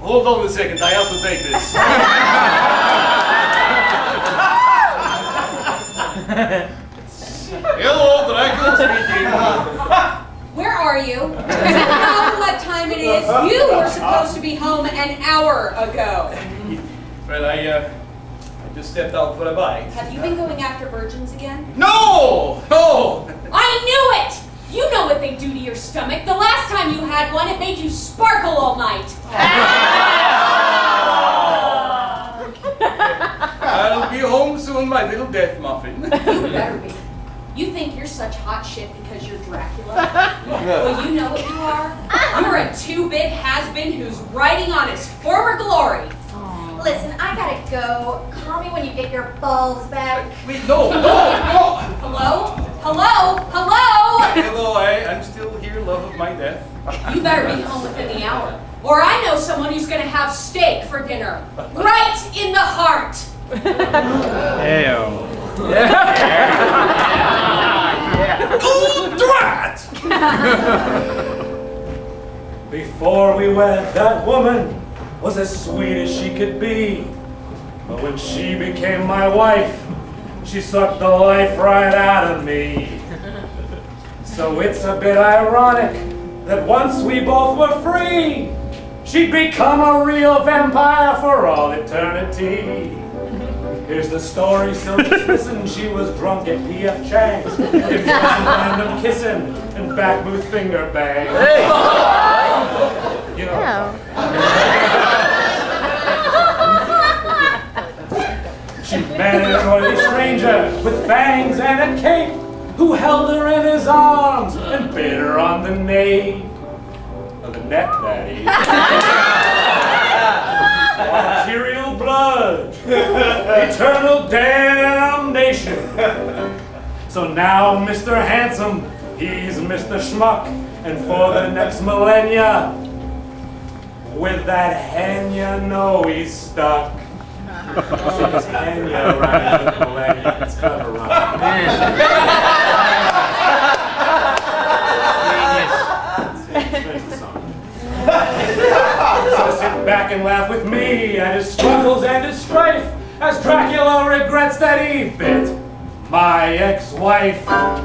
Hold on a second, I have to take this. Hello, Draco speaking. Where are you? How what time it is? You were supposed to be home an hour ago. Well, I just stepped out for a bite. Have you been going after virgins again? No! No! I knew it! You know what they do to your stomach. The last time you had one, it made you sparkle all night. I'll be home soon, my little death muffin. You better be. You think you're such hot shit because you're Dracula? Well, you know what you are? You're a two-bit has-been who's riding on his former glory. Listen, I gotta go. Call me when you get your balls back. Wait, no, no, no! Hello? Hello? Hello? Hello, I'm still here, love of my death. You better be home within the hour, or I know someone who's gonna have steak for dinner. Right in the heart! Ew. Yeah. Ooh, drat! Before we wed, that woman was as sweet as she could be. But when she became my wife, she sucked the life right out of me. So it's a bit ironic that once we both were free, she'd become a real vampire for all eternity. Here's the story, so just listen. She was drunk at P.F. Chang's. It wasn't random kissing and back booth finger bang. Hey. You know. She met an oily stranger with fangs and a cape, who held her in his arms and bit her on the nape. The neck, that is. Arterial blood. Eternal damnation. So now Mr. Handsome, he's Mr. Schmuck. And for the next millennia, with that hen you know he's stuck. So just hand you around the millennia. It's kind of So sit back and laugh with me at his struggles and his strife, as Dracula regrets that he bit my ex-wife.